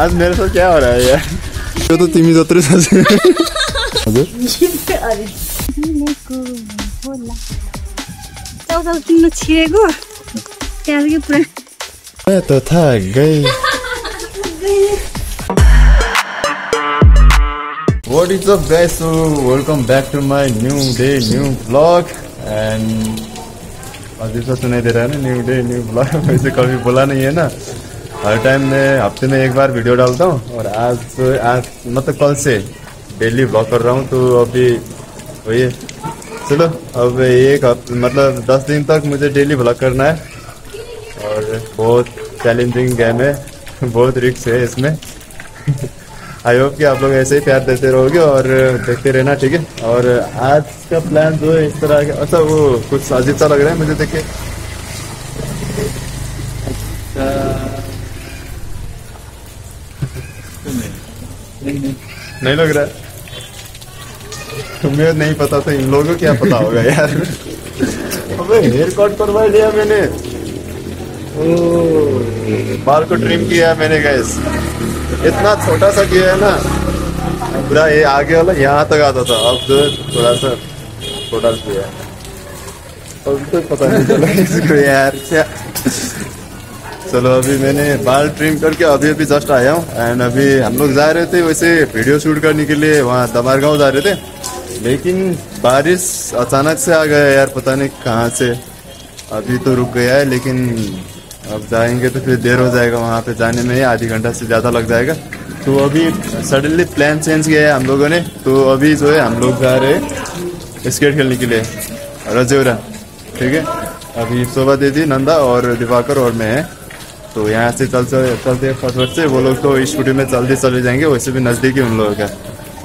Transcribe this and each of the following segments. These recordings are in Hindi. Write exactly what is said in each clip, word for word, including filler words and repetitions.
आज मेरे साथ क्या हो रहा है यार? तो तो तिमी जोतरे सासे अरे नेको होला चल चल तिम्रो छिरेको त्यार के पुरा मैं तो थक गई। What is up guys, so welcome back to my new day new vlog and अजीब सा सुनाई दे रहा है ना, न्यू डे न्यू ब्लॉग। वैसे कभी बोला नहीं है ना, हर टाइम मैं हफ्ते में एक बार वीडियो डालता हूँ और आज तो आज मतलब कल से डेली ब्लॉग कर रहा हूँ। तो अभी वही चलो अब एक मतलब दस दिन तक मुझे डेली ब्लॉग करना है और बहुत चैलेंजिंग गेम है, बहुत रिस्क है इसमें। आई होप कि आप लोग ऐसे ही प्यार देते रहोगे और देखते रहना, ठीक है। और आज का प्लान जो है इस तरह का, अच्छा वो कुछ अजीब सा लग रहा है मुझे देख के। नहीं लग रहा है तुम्हें? नहीं पता तो इन लोगों को क्या पता होगा यार। अबे हेयर कट करवा लिया मैंने, ओह बाल को ट्रिम किया मैंने गाइस। इतना छोटा सा किया है ना पूरा, ये आगे वाला यहाँ तक आता था, अब जो थोड़ा सा छोटा सा किया है। अब तो पता नहीं चला इसको यार क्या। चलो अभी मैंने बाल ट्रिम करके अभी अभी जस्ट आया हूँ एंड अभी हम लोग जा रहे थे वैसे वीडियो शूट करने के लिए, वहाँ दमारगांव जा रहे थे, लेकिन बारिश अचानक से आ गया यार, पता नहीं कहाँ से। अभी तो रुक गया है लेकिन अब जाएंगे तो फिर देर हो जाएगा, वहाँ पे जाने में आधी घंटा से ज़्यादा लग जाएगा। तो अभी सडनली प्लान चेंज किया है हम लोगों ने, तो अभी जो है हम लोग जा रहे हैं स्केट खेलने के लिए रजौरा, ठीक है। अभी शोभा दीदी, नंदा और दिवाकर और मैं हैं, तो यहाँ से चल चलते फटफट से वो लोग तो स्कूटी में चलते चले जाएंगे, वैसे भी नज़दीक ही उन लोगों का।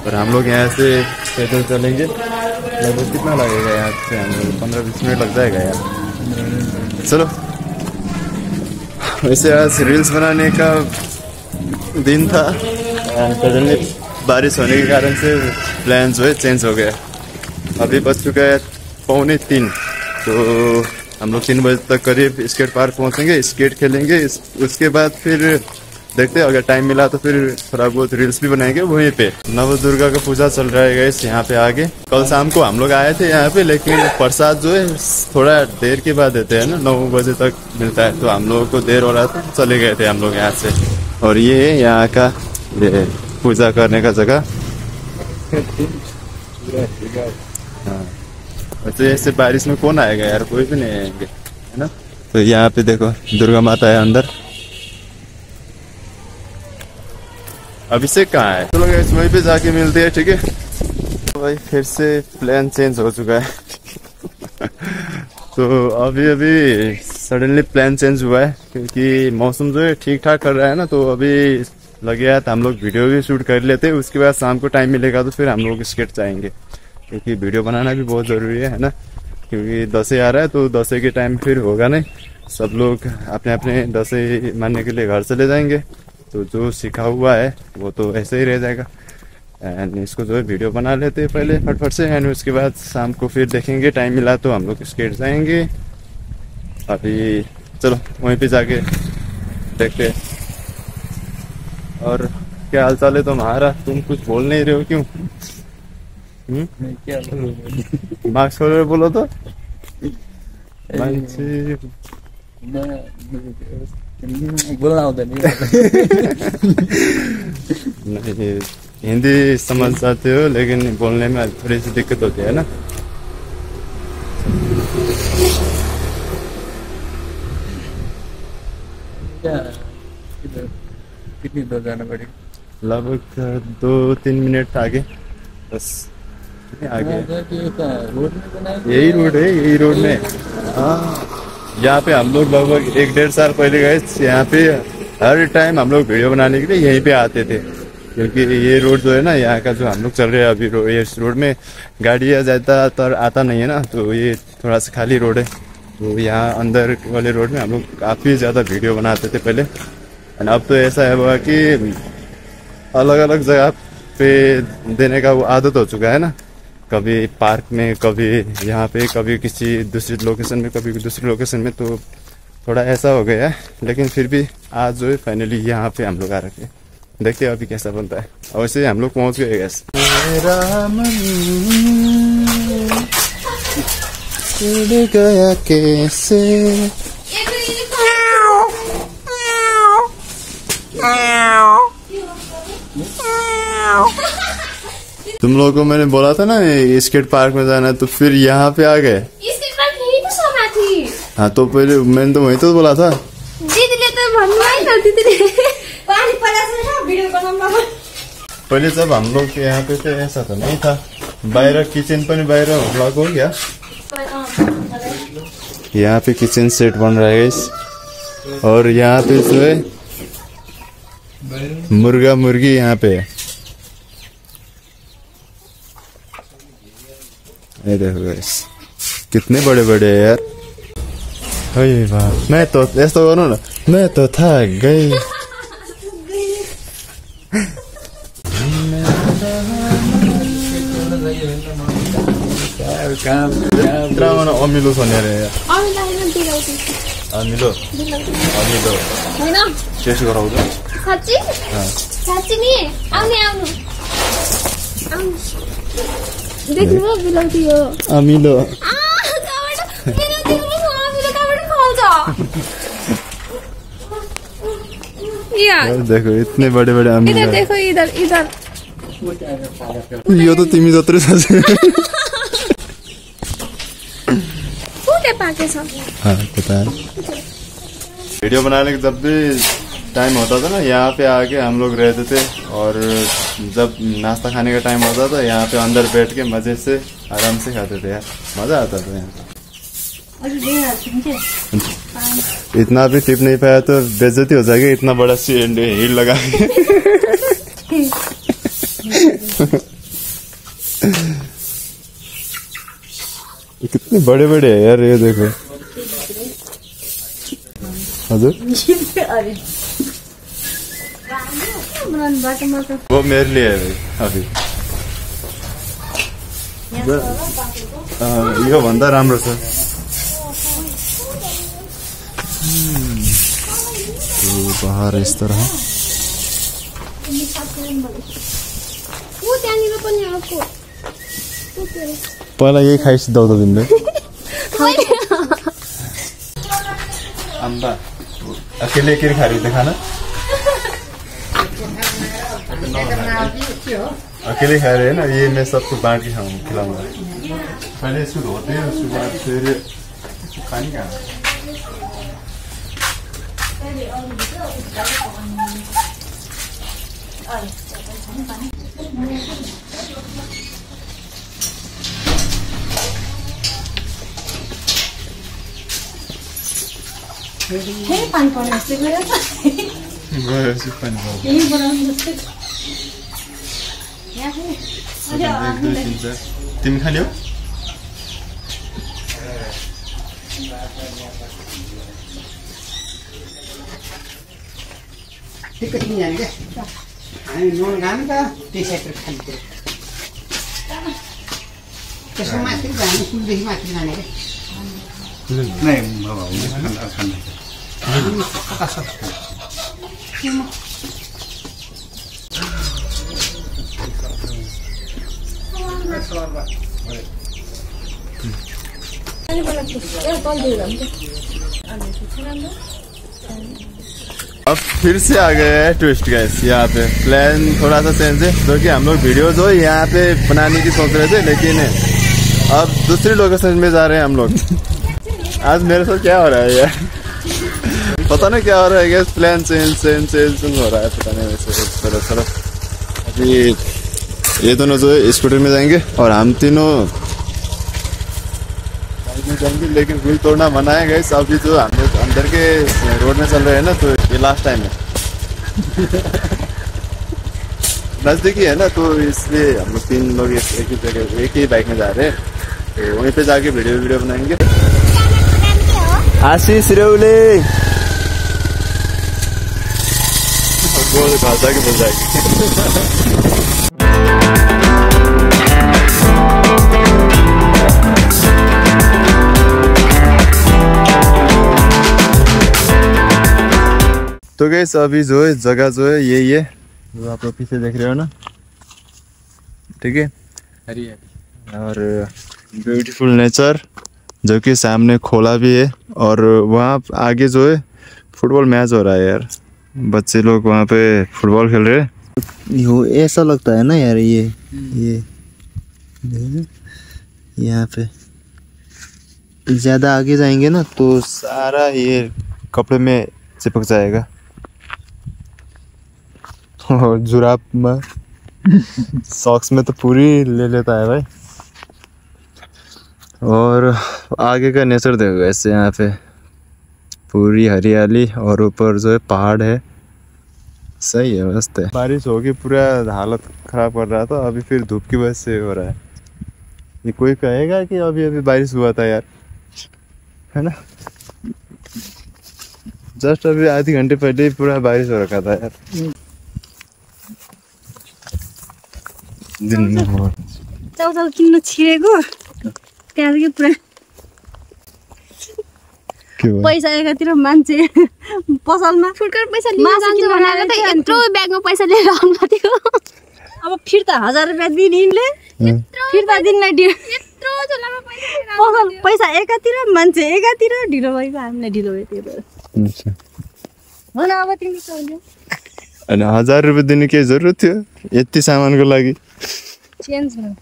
और हम लोग यहाँ से पैदल चलेंगे, लगभग कितना लगेगा यहाँ से हमें, पंद्रह बीस मिनट लग जाएगा यार। चलो वैसे आज रील्स बनाने का दिन था एंड सडनली बारिश होने के कारण से प्लान जो है चेंज हो गया। अभी बज चुका है पौने तीन, तो हम लोग तीन बजे तक करीब स्केट पार्क पहुंचेंगे, स्केट खेलेंगे, इस, उसके बाद फिर देखते हैं अगर टाइम मिला तो फिर थोड़ा बहुत रील्स भी बनाएंगे वहीं पे। नव दुर्गा का पूजा चल रहा है गाइस यहाँ पे आगे। कल शाम को हम लोग आए थे यहाँ पे, लेकिन प्रसाद जो है थोड़ा देर के बाद देते हैं ना, नौ बजे तक मिलता है, तो हम लोगों को देर हो रहा था, चले गए थे हम लोग यहाँ से। और ये यह यहाँ का ये पूजा करने का जगह, तो ऐसे बारिश में कौन आएगा यार, कोई भी नहीं आएंगे है ना। तो यहाँ पे देखो दुर्गा माता है अंदर, अभिषेक कहाँ है, तो लोग वहीं पे जाके मिलते हैं, ठीक है। तो भाई फिर से प्लान चेंज हो चुका है। तो अभी अभी सडनली प्लान चेंज हुआ है क्योंकि मौसम जो है ठीक ठाक कर रहा है ना, तो अभी लग गया तो हम लोग वीडियो भी शूट कर लेते, उसके बाद शाम को टाइम मिलेगा तो फिर हम लोग स्केट जाएंगे, क्योंकि वीडियो बनाना भी बहुत ज़रूरी है है ना, क्योंकि दशहरा आ रहा है, तो दशहरे के टाइम फिर होगा नहीं, सब लोग अपने अपने दशहरा मानने के लिए घर चले जाएंगे, तो जो सीखा हुआ है वो तो ऐसे ही रह जाएगा। एंड इसको जो है वीडियो बना लेते हैं पहले फटफट से एंड उसके बाद शाम को फिर देखेंगे, टाइम मिला तो हम लोग स्केट जाएंगे। अभी चलो वहीं पर जाके देखते। और क्या हाल चाल है तुम्हारा, तुम कुछ बोल नहीं रहे हो क्यों? मैं क्या मास्क खोल बोलो तो बोलना होता नहीं, हिंदी समझ जाते हो लेकिन बोलने में थोड़ी सी दिक्कत होती है ना। कितनी दूर जाना पड़ेगा? लगभग दो तीन मिनट आगे बस, आगे यही रोड है, यही रोड में। हाँ यहाँ पे हम लोग लगभग एक डेढ़ साल पहले गए, यहाँ पे हर टाइम हम लोग वीडियो बनाने के लिए यहीं पे आते थे, क्योंकि ये रोड जो है ना यहाँ का जो हम लोग चल रहे हैं अभी, रो, इस रोड में गाड़ियाँ जाता तो आता नहीं है ना, तो ये थोड़ा सा खाली रोड है, तो यहाँ अंदर वाले रोड में हम लोग काफ़ी ज़्यादा वीडियो बनाते थे पहले। एंड अब तो ऐसा है हुआ कि अलग अलग जगह पे देने का वो आदत हो चुका है ना, कभी पार्क में, कभी यहाँ पे, कभी किसी दूसरी लोकेशन में, कभी दूसरी लोकेशन में, तो थोड़ा ऐसा हो गया है। लेकिन फिर भी आज जो है फाइनली यहाँ पे हम लोग आ रखे हैं, देखते हैं अभी कैसा बनता है। और वैसे हम लोग पहुँच गए गैस। गया कैसे तुम लोगों को मैंने बोला था ना स्केट पार्क में जाना, तो फिर यहाँ पे आ गए। स्केट पार्क यही तो सोना थी। हाँ तो पहले मैंने तो वही तो बोला था। पहले जब हम लोग के यहाँ पे थे ऐसा तो नहीं था, बाहर किचन पर बाहर ब्लॉक हो गया। यहाँ पे किचन सेट बन रहा है गाइस, और यहाँ पे जो है मुर्गा मुर्गी यहाँ पे ये देखो गाइस कितने बड़े बड़े है यार। अरे वाह, मैं तो ऐसा करो ना, मैं तो थक गई। काम ड्रामा अमिलो सोने रे अमिलो हैन दिलाउती अमिलो दिलाउती अमिलो हैन चेस गराउँछ साच्ची। हां साच्ची नि आउने आउनु आउनु देख्नु दिलाउती हो अमिलो आ काबाट मेरो दिनु अमिलो काबाट खाउँछ या देखो इतने बड़े बड़े अमिलो। इधर देखो इधर इधर यो त तिमी जत्रो छ पाके सब। हाँ, पता है। वीडियो बनाने का जब भी टाइम होता था ना यहाँ पे आके हम लोग रहते थे, और जब नाश्ता खाने का टाइम होता था यहाँ पे अंदर बैठ के मजे से आराम से खाते थे यार, मजा आता था यहाँ। इतना भी टिप नहीं पाया तो बेइज्जती हो जाएगी, इतना बड़ा हील लगा के। कितने बड़े बड़े है यार ये देखो। वो मेरे लिए है अभी। यो भन्दा राम्रो छ। पहाड़ इस तरह पहिला यही खाइस दाउदा तिमीले। अम्बा अकेले के खारी त खाना अकेले खा रहे हैं ना, ये मैं सबको बांट के खाऊं खिलाऊंगा। पहले इसको धोते हैं, उसके बाद फिर खाने का। हे पानी पानी जस्तै गयो गयो जस्तै पानी भयो यही बनाउनु जस्तै यहाँ हो। अरे आफै तिमी खाल्यौ ठिक ठिक जाने के हामी नुन खान त त्यसैले खाने के त्यसमा माथि जाने सुन्दै माथि जाने के नहीं बाबा अब फिर से आ गए हैं ट्विस्ट गैस। यहाँ पे प्लान थोड़ा सा चेंज है, क्योंकि हम लोग वीडियो जो यहाँ पे बनाने की सोच रहे थे, लेकिन अब दूसरी लोकेशन में जा रहे हैं हम लोग। आज मेरे साथ क्या हो रहा है यार, पता नहीं क्या हो रहा है guys. Plan change change change हो रहा है, पता नहीं। वैसे चलो चलो अभी ये दोनों जो है स्कूटर में जाएंगे और हम तीनों बाइक में जाएंगे, लेकिन रूल तोड़ना मना है गैस। अभी जो हम लोग अंदर के रोड में चल रहे हैं ना, तो ये लास्ट टाइम है। नज़दीकी है ना, तो इसलिए हम लोग तीन लोग एक ही जगह एक ही बाइक में जा रहे हैं, तो वहीं पर जाके वीडियो वीडियो बनाएंगे। आशीष रेउले भाषा के बोल जाएगी। तो गैस अभी जो है जगह जो है यही है, जो आप लोग पीछे देख रहे हो ना, ठीक है। और ब्यूटीफुल नेचर जो कि सामने खोला भी है और वहाँ आगे जो है फुटबॉल मैच हो रहा है यार, बच्चे लोग वहाँ पे फुटबॉल खेल रहे हैं। ऐसा लगता है ना यार, ये ये यहाँ पे ज़्यादा आगे जाएंगे ना तो सारा ये कपड़े में चिपक जाएगा और जुराब में सॉक्स में तो पूरी ले लेता है भाई। और आगे का नेचर देखो ऐसे, यहाँ पे पूरी हरियाली और ऊपर जो है पहाड़ है। सही है, मस्त है। बारिश होके पूरा हालत ख़राब कर रहा था, अभी फिर धूप की वजह से हो रहा है। ये कोई कहेगा कि अभी अभी बारिश हुआ था यार, है ना। जस्ट अभी आधे घंटे पहले ही पूरा बारिश हो रखा था यार। दिन में चाउ चाउ किन्न छिरेको के पुरा पैसा एकातिर मान्छे पसलमा फुटकर पैसा लिन जान्छ भनेर त यत्रो ब्यागमा पैसा लिएर आउनु थियो। अब फिर्ता हजार रुपैयाँ दिन इनले फिर्ता दिनलाई यत्रो झोलामा पैसा लिएर पसल पैसा एकातिर मान्छे एकातिर ढिलो भएको, हामीलाई ढिलो भयो त्यो भएर। अच्छा भन अब तिमी चल्यो। अनि हजार रुपैयाँ दिने के जरुरत थियो यति सामानको लागि? चेन्ज गर्नु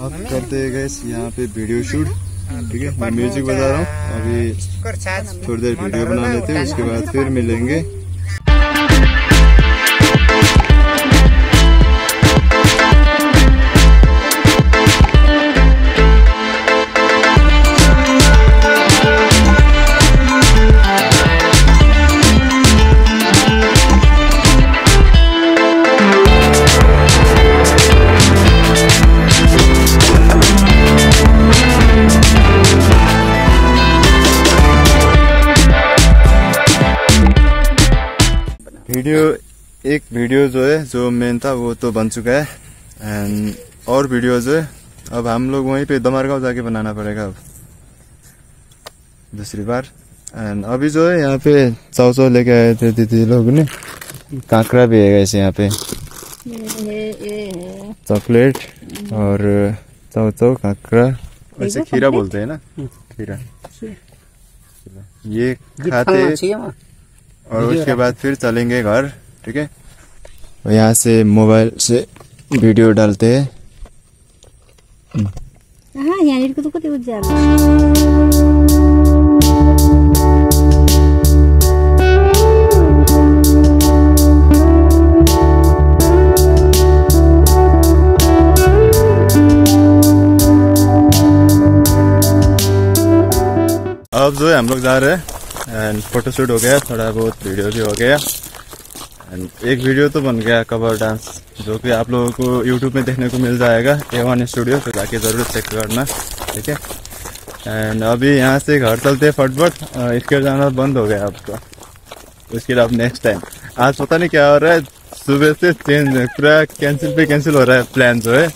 अब करते हैं गाइस यहाँ पे वीडियो शूट, ठीक है। मैं म्यूजिक बजा रहा हूँ, अभी थोड़ी देर वीडियो बना लेते हैं, उसके बाद फिर मिलेंगे। वीडियो एक वीडियो जो है जो मेन था वो तो बन चुका है, एंड और वीडियो जो है अब हम लोग वहीं पे दमारगांव जाके बनाना पड़ेगा अब दूसरी बार। एंड अभी जो है यहाँ पे चाव चाव लेके आए थे दीदी लोग ने, कांकड़ा भी है ऐसे यहाँ पे, चॉकलेट और चाव चाव कांकड़ा, वैसे खीरा बोलते हैं ना, खीरा ये खाते। और उसके बाद फिर चलेंगे घर, ठीक है। यहाँ से मोबाइल से वीडियो डालते हैं। हाँ, यहाँ को तो कुछ अब जो है हम लोग जा रहे हैं एंड फोटोशूट हो गया, थोड़ा बहुत वीडियो भी हो गया एंड एक वीडियो तो बन गया कवर डांस, जो कि आप लोगों को यूट्यूब में देखने को मिल जाएगा एओने स्टूडियो, तो जाके ज़रूर चेक करना, ठीक है। एंड अभी यहाँ से घर चलते फटफट, इसके जाना बंद हो गया आपका, उसके लिए आप नेक्स्ट टाइम। आज पता नहीं क्या हो रहा है, सुबह से चेंज पूरा कैंसिल पे कैंसिल हो रहा है प्लान जो है।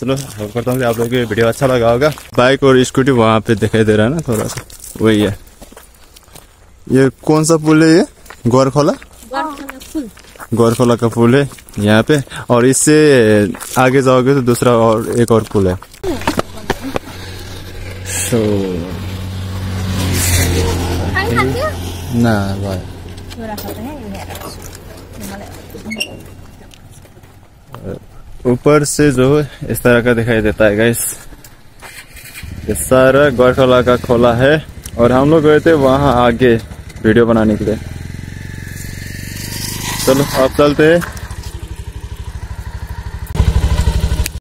चलो करता हूँ, आप लोगों को वीडियो अच्छा लगा होगा। बाइक और स्कूटी वहाँ पर दिखाई दे रहा है ना थोड़ा सा, वही है। ये कौन सा पुल है? ये ग्वारखोला ग्वारखोला का पुल है यहाँ पे, और इससे आगे जाओगे तो दूसरा और एक और पुल है। so, ना भाई ऊपर से जो इस तरह का दिखाई देता है गाइस, ये सारा ग्वारखोला का खोला है। और हम लोग गए थे वहाँ आगे वीडियो बनाने के लिए। चलो आप चलते हैं।